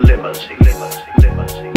Limousine.